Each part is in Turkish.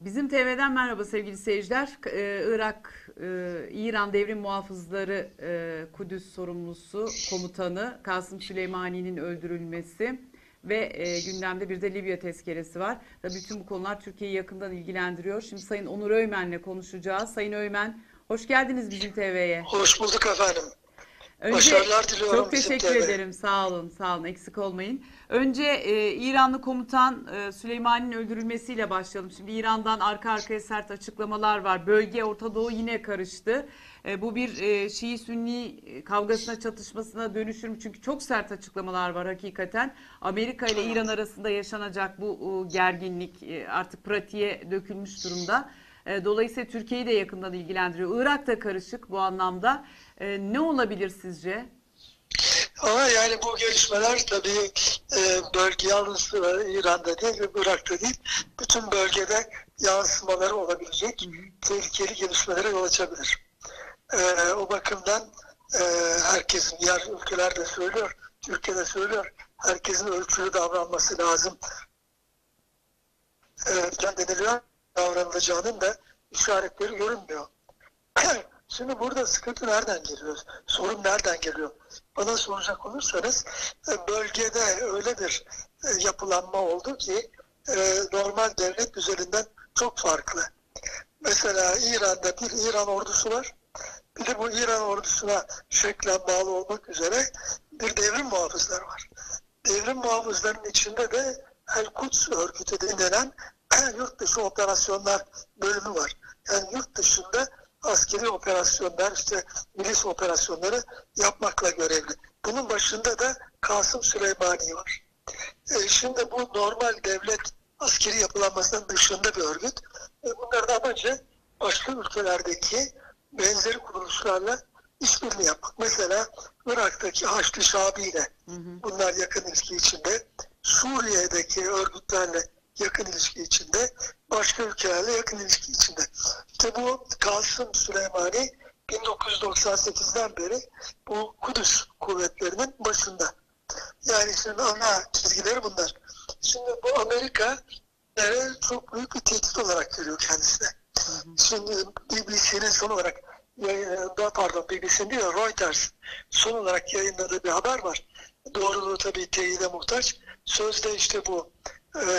Bizim TV'den merhaba sevgili seyirciler. Irak, İran devrim muhafızları Kudüs sorumlusu, komutanı Kasım Süleymani'nin öldürülmesi ve gündemde bir de Libya tezkeresi var. Tabii bütün bu konular Türkiye'yi yakından ilgilendiriyor. Şimdi Sayın Onur Öymen'le konuşacağız. Sayın Öymen, hoş geldiniz Bizim TV'ye. Hoş bulduk efendim. Başarılar diliyorum. Çok teşekkür ederim. Sağ olun, sağ olun. Eksik olmayın. Önce İranlı komutan Süleymani'nin öldürülmesiyle başlayalım. Şimdi İran'dan arka arkaya sert açıklamalar var. Bölge, Orta Doğu yine karıştı. Bu bir Şii-Sünni kavgasına, çatışmasına dönüşür mü? Çünkü çok sert açıklamalar var hakikaten. Amerika ile İran arasında yaşanacak bu gerginlik artık pratiğe dökülmüş durumda. Dolayısıyla Türkiye'yi de yakından ilgilendiriyor. Irak da karışık bu anlamda. Ne olabilir sizce? Ama yani bu gelişmeler tabii bölge yalnız İran'da değil, Irak'ta değil, bütün bölgede yansımaları olabilecek tehlikeli gelişmelere yol açabilir. O bakımdan herkesin, diğer ülkeler de söylüyor, Türkiye de söylüyor, herkesin ölçülü davranması lazım. Deniliyor. Davranılacağının da işaretleri görünmüyor. Şimdi burada sıkıntı nereden geliyor? Sorun nereden geliyor? Bana soracak olursanız bölgede öyle bir yapılanma oldu ki normal devlet düzeninden çok farklı. Mesela İran'da bir İran ordusu var. Bir de bu İran ordusuna şeklen bağlı olmak üzere bir devrim muhafızları var. Devrim muhafızlarının içinde de El-Kuds örgütü denilen yurt dışı operasyonlar bölümü var. Yani yurt dışında askeri operasyonlar, işte milis operasyonları yapmakla görevli. Bunun başında da Kasım Süleymani var. Şimdi bu normal devlet askeri yapılanmasının dışında bir örgüt. Bunların amacı başka ülkelerdeki benzeri kuruluşlarla işbirliği yapmak. Mesela Irak'taki Haçlı Şabi ile bunlar yakın ilişki içinde, Suriye'deki örgütlerle yakın ilişki içinde, başka ülkelerle yakın ilişki içinde. İşte bu Kasım Süleymani 1998'den beri bu Kudüs kuvvetlerinin başında. Yani şimdi ana çizgileri bunlar. Şimdi bu Amerika çok büyük bir tehdit olarak görüyor kendisine. Şimdi BBC'nin son olarak Reuters son olarak yayınladığı bir haber var. Doğruluğu tabii teyide muhtaç. Sözde işte bu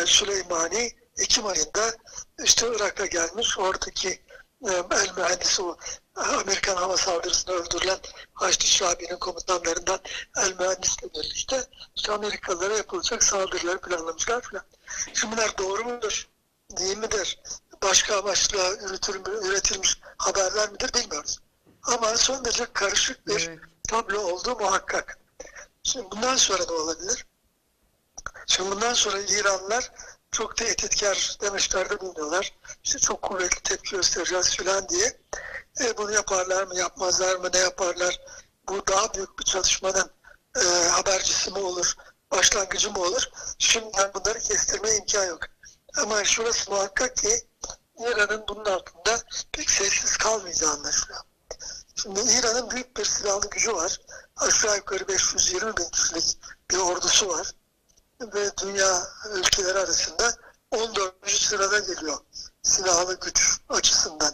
Süleymani Ekim ayında işte Irak'a gelmiş, oradaki el mühendisi, o Amerikan hava saldırısında öldürülen Haçlı Şabi'nin komutanlarından el mühendisiyle birlikte işte Amerikalılara yapılacak saldırıları planlamışlar falan. Şimdi bunlar doğru mudur, değil midir, başka amaçla üretilmiş haberler midir bilmiyoruz. Ama son derece karışık bir tablo olduğu muhakkak. Şimdi bundan sonra da olabilir. Şimdi bundan sonra İranlılar çok tehditkar demişlerde bulunuyorlar. İşte çok kuvvetli tepki göstereceğiz filan diye. Bunu yaparlar mı, yapmazlar mı, ne yaparlar? Bu daha büyük bir çatışmanın habercisi mi olur, başlangıcı mı olur? Şimdiden bunları kestirmeye imkan yok. Ama şurası muhakkak ki İran'ın bunun altında pek sessiz kalmayacağı anlaşılıyor. Şimdi İran'ın büyük bir silahlı gücü var. Aşağı yukarı 520 bin kişilik bir ordusu var. Ve dünya ülkeleri arasında 14. sırada geliyor silahlı güç açısından.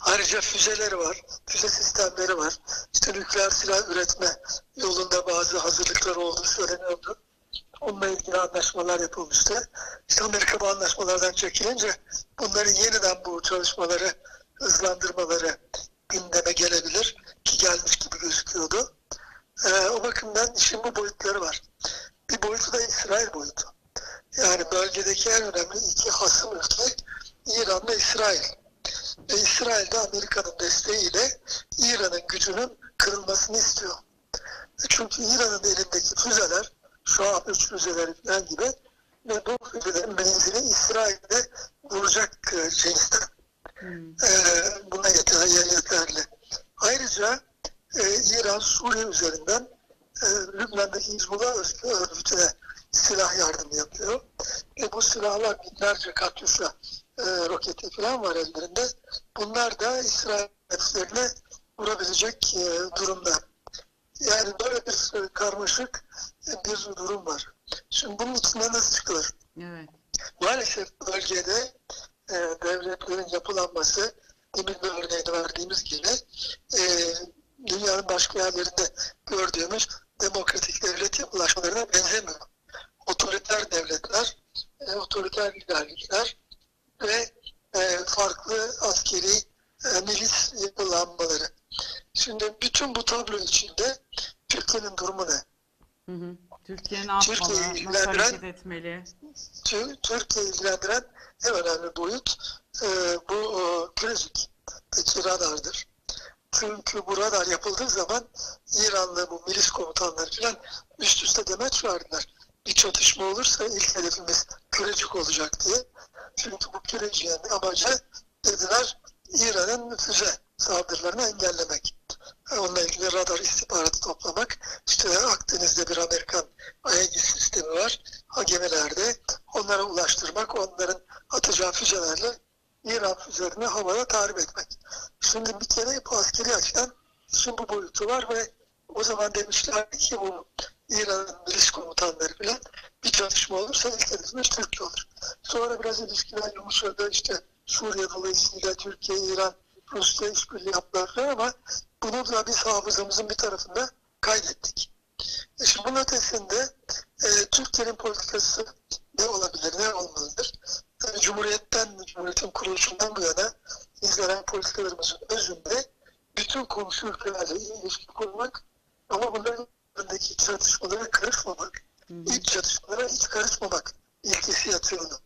Ayrıca füzeleri var, füze sistemleri var. İşte nükleer silah üretme yolunda bazı hazırlıklar olduğu söyleniyordu. Onunla ilgili anlaşmalar yapılmıştı. İşte Amerika bu anlaşmalardan çekilince bunların yeniden bu çalışmaları hızlandırmaları gündeme gelebilir ki gelmiş gibi gözüküyordu. O bakımdan işin bu boyutları var. Bir boyutu da İsrail boyutu. Yani bölgedeki en önemli iki hasım ülke İran ve İsrail. Ve İsrail de Amerika'nın desteğiyle İran'ın gücünün kırılmasını istiyor. Çünkü İran'ın elindeki füzeler, şu an 3 füzeleri falan gibi, ve bu füzelerin menzili İsrail'de vuracak cinsten. Buna yeterli. Ayrıca İran Suriye üzerinden Lübnan'daki Hizbullah örgütüne silah yardımı yapıyor. Bu silahlar binlerce katyuşa roketi falan var ellerinde. Bunlar da İsrail hedeflerine vurabilecek durumda. Yani böyle bir karmaşık bir durum var. Şimdi bunun içinden nasıl çıkılır? Evet. Maalesef bölgede devletlerin yapılanması, demin de örneğini verdiğimiz gibi dünyanın başka yerlerinde gördüğümüz demokratik devlet yapılaşmalarına benzemiyor. Otoriter devletler, otoriter liderlikler ve farklı askeri milis yapılanmaları. Şimdi bütün bu tablo içinde Türkiye'nin durumu ne? Türkiye ne yapmalı, nasıl hareket etmeli? Türkiye'yi ilgilendiren en önemli boyut bu krizdeki radardır. Çünkü bu radar yapıldığı zaman İranlı bu milis komutanları falan üst üste demeç verdiler. Bir çatışma olursa ilk hedefimiz Kürecik olacak diye. Çünkü bu Kürecik'in amacı dediler İran'ın füze saldırılarını engellemek. Onunla ilgili radar istihbaratı toplamak. İşte Akdeniz'de bir Amerikan Aegis sistemi var. Gemilerde onlara ulaştırmak, onların atacağı füzelerle İran füzelerini havada tahrip etmek. Şimdi bir kere bu askeri açıdan şimdi bu boyutu var ve o zaman demişler ki bu İran'ın milis komutanları falan bir çatışma olursa ilk hedefimiz Türkiye olur. Sonra biraz ilişkiler yumuşadı, işte Suriye dolayısıyla Türkiye, İran, Rusya işbirliği yaptılar ama bunu da biz hafızamızın bir tarafında kaydettik. Şimdi bunun ötesinde Türkiye'nin politikası ne olabilir, ne olmalıdır? Cumhuriyetin kuruluşundan bu yana izlenen politikalarımızın özünde bütün komşu ülkelerle ilişki kurmak ama bunların önündeki çatışmalara karışmamak, ilk çatışmalara hiç karışmamak ilkesi yatıyordu.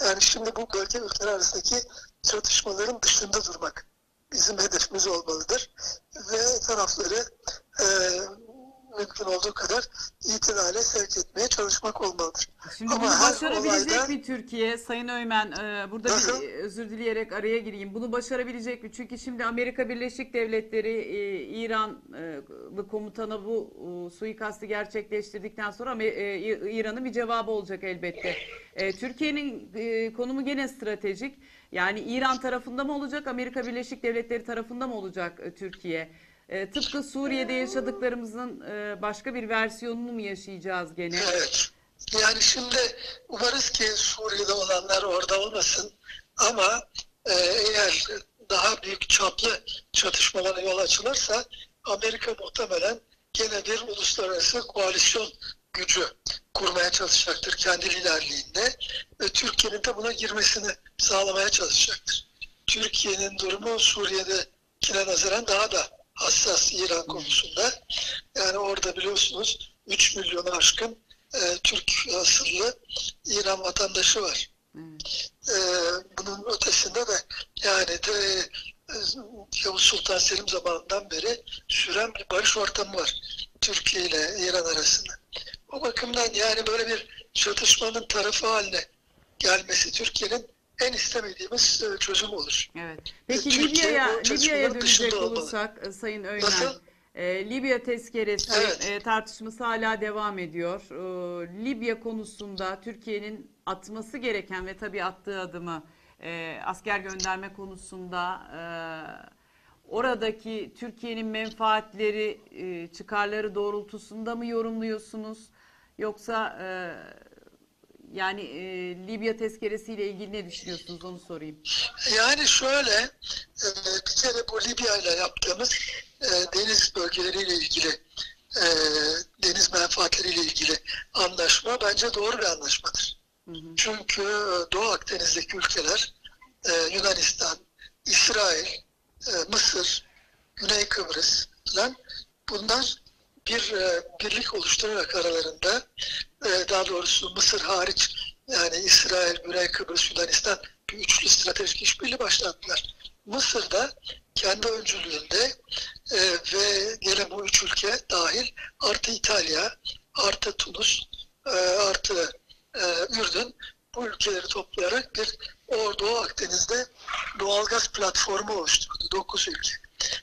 Yani şimdi bu bölge ülkeler arasındaki çatışmaların dışında durmak bizim hedefimiz olmalıdır ve tarafları mümkün olduğu kadar itidale sevk etmeye çalışmak olmalıdır. Şimdi bunu başarabilecek mi Türkiye? Sayın Öymen, burada bir özür dileyerek araya gireyim. Bunu başarabilecek mi? Çünkü şimdi Amerika Birleşik Devletleri İranlı komutana bu suikastı gerçekleştirdikten sonra İran'ın bir cevabı olacak elbette. Türkiye'nin konumu gene stratejik. Yani İran tarafında mı olacak, Amerika Birleşik Devletleri tarafında mı olacak Türkiye? Tıpkı Suriye'de yaşadıklarımızın başka bir versiyonunu mu yaşayacağız gene? Evet. Yani şimdi umarız ki Suriye'de olanlar orada olmasın ama eğer daha büyük çaplı çatışmalara yol açılırsa Amerika muhtemelen gene bir uluslararası koalisyon gücü kurmaya çalışacaktır kendi liderliğinde ve Türkiye'nin de buna girmesini sağlamaya çalışacaktır. Türkiye'nin durumu Suriye'dekine nazaran daha da hassas İran konusunda. Yani orada biliyorsunuz 3 milyonu aşkın Türk asıllı İran vatandaşı var. Bunun ötesinde de yani de Yavuz Sultan Selim zamanından beri süren bir barış ortamı var Türkiye ile İran arasında. O bakımdan yani böyle bir çatışmanın tarafı haline gelmesi Türkiye'nin en istemediğimiz çözüm olur. Evet. Peki Libya'ya dönecek olursak Sayın Öymen, Libya tezkeresi tartışması hala devam ediyor. Libya konusunda Türkiye'nin atması gereken ve tabii attığı adımı asker gönderme konusunda oradaki Türkiye'nin menfaatleri, çıkarları doğrultusunda mı yorumluyorsunuz? Yoksa yani Libya tezkeresiyle ilgili ne düşünüyorsunuz, onu sorayım. Yani şöyle, bir kere bu Libya ile yaptığımız deniz bölgeleriyle ilgili, deniz menfaatleriyle ilgili anlaşma bence doğru bir anlaşmadır. Çünkü Doğu Akdeniz'deki ülkeler, Yunanistan, İsrail, Mısır, Güney Kıbrıs falan, bunlar bir birlik oluşturarak aralarında, daha doğrusu Mısır hariç, yani İsrail, Güney Kıbrıs, Yunanistan bir üçlü stratejik işbirliği başlattılar. Mısır da kendi öncülüğünde ve gene bu üç ülke dahil artı İtalya, artı Tunus, artı Ürdün bu ülkeleri toplayarak bir Doğu Akdeniz'de doğalgaz platformu oluşturdu. 9 ülke.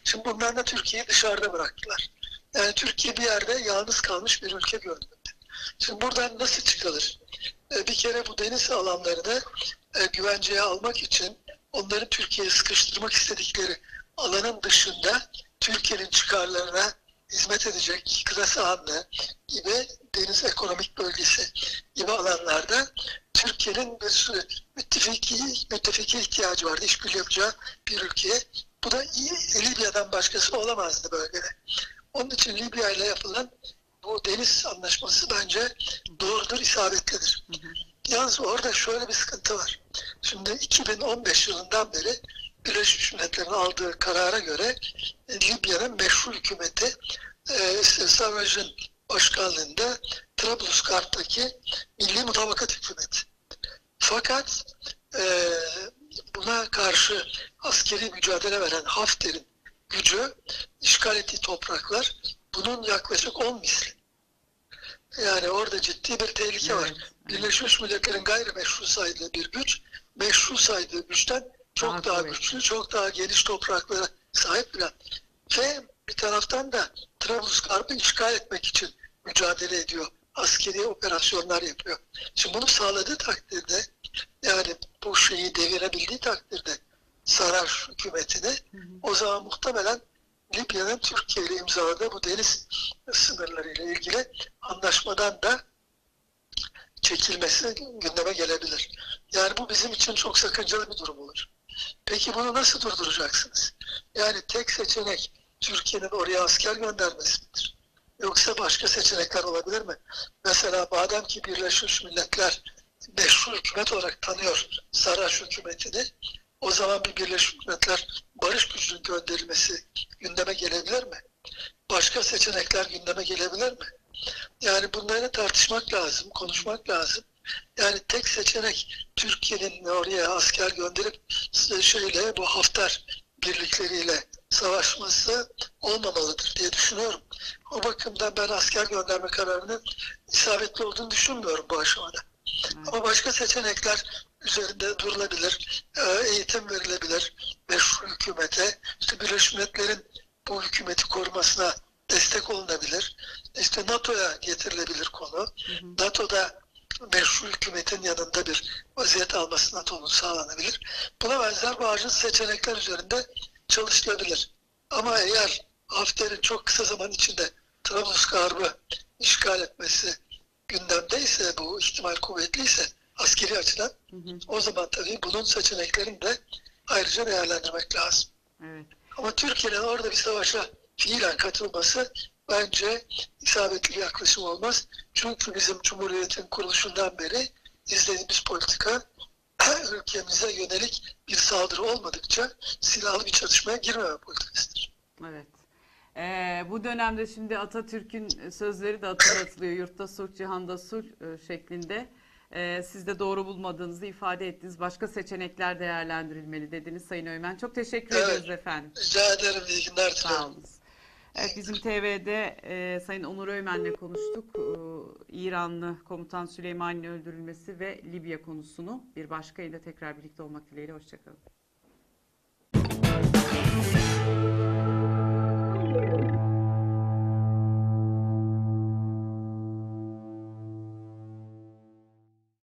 Şimdi bunlar da Türkiye'yi dışarıda bıraktılar. Yani Türkiye bir yerde yalnız kalmış bir ülke görünüyordu. Şimdi buradan nasıl çıkılır? Bir kere bu deniz alanlarını güvenceye almak için onların Türkiye'ye sıkıştırmak istedikleri alanın dışında Türkiye'nin çıkarlarına hizmet edecek kıta sahanlığı gibi deniz ekonomik bölgesi gibi alanlarda Türkiye'nin müttefiki ihtiyacı vardı, işbirliği yapacağı bir ülkeye. Bu da Libya'dan başkası olamazdı bölgede. Onun için Libya ile yapılan bu deniz anlaşması bence doğrudur, isabetlidir. Yalnız orada şöyle bir sıkıntı var. Şimdi 2015 yılından beri Birleşmiş Milletler'in aldığı karara göre Libya'nın meşru hükümeti Sarraj'ın başkanlığında Trablusgarp'taki Milli Mutabakat Hükümeti. Fakat buna karşı askeri mücadele veren Hafter'in gücü, işgal ettiği topraklar bunun yaklaşık 10 misli. Yani orada ciddi bir tehlike var. Birleşmiş Milletler'in gayrimeşru saydığı bir güç, meşru saydığı güçten çok daha güçlü, çok daha geniş topraklara sahip bir an. Ve bir taraftan da Trablusgarp'ı işgal etmek için mücadele ediyor. Askeri operasyonlar yapıyor. Şimdi bunu sağladığı takdirde, yani bu şeyi devirebildiği takdirde Sarraj hükümetine, o zaman muhtemelen Libya'nın Türkiye ile imzaladığı bu deniz sınırlarıyla ilgili anlaşmadan da çekilmesi gündeme gelebilir. Yani bu bizim için çok sakıncalı bir durum olur. Peki bunu nasıl durduracaksınız? Yani tek seçenek Türkiye'nin oraya asker göndermesi midir? Yoksa başka seçenekler olabilir mi? Mesela madem ki Birleşmiş Milletler meşru hükümet olarak tanıyor Sarraj hükümetini, o zaman bir Birleşmiş Milletler barış gücünün gönderilmesi gündeme gelebilir mi? Başka seçenekler gündeme gelebilir mi? Yani bunları tartışmak lazım, konuşmak lazım. Yani tek seçenek Türkiye'nin oraya asker gönderip şöyle bu Hafter birlikleriyle savaşması olmamalıdır diye düşünüyorum. O bakımdan ben asker gönderme kararının isabetli olduğunu düşünmüyorum bu aşamada. Ama başka seçenekler üzerinde durulabilir, eğitim verilebilir meşru hükümete, işte Birleşmiş Milletler'in bu hükümeti korumasına destek olunabilir, işte NATO'ya getirilebilir konu. NATO'da meşru hükümetin yanında bir vaziyet alması NATO'nun sağlanabilir. Buna benzer bazı seçenekler üzerinde çalışılabilir. Ama eğer Hafter'in çok kısa zaman içinde Trablusgarp'ı işgal etmesi gündemdeyse, bu ihtimal kuvvetliyse askeri açıdan, o zaman tabii bunun seçeneklerini de ayrıca değerlendirmek lazım. Ama Türkiye'nin orada bir savaşa fiilen katılması bence isabetli bir yaklaşım olmaz. Çünkü bizim Cumhuriyet'in kuruluşundan beri izlediğimiz politika, her ülkemize yönelik bir saldırı olmadıkça silahlı bir çatışmaya girmeme politikasıdır. Evet. Bu dönemde şimdi Atatürk'ün sözleri de hatırlatılıyor. Yurtta sulh, cihanda sulh şeklinde. Siz de doğru bulmadığınızı ifade ettiniz. Başka seçenekler değerlendirilmeli dediniz Sayın Öymen. Çok teşekkür ederiz efendim. Rica ederim. İyi günler dilerim. Sağ olun. Evet, Bizim TV'de Sayın Onur Öymen'le konuştuk. İranlı komutan Süleymani'nin öldürülmesi ve Libya konusunu. Bir başka ile tekrar birlikte olmak dileğiyle. Hoşçakalın.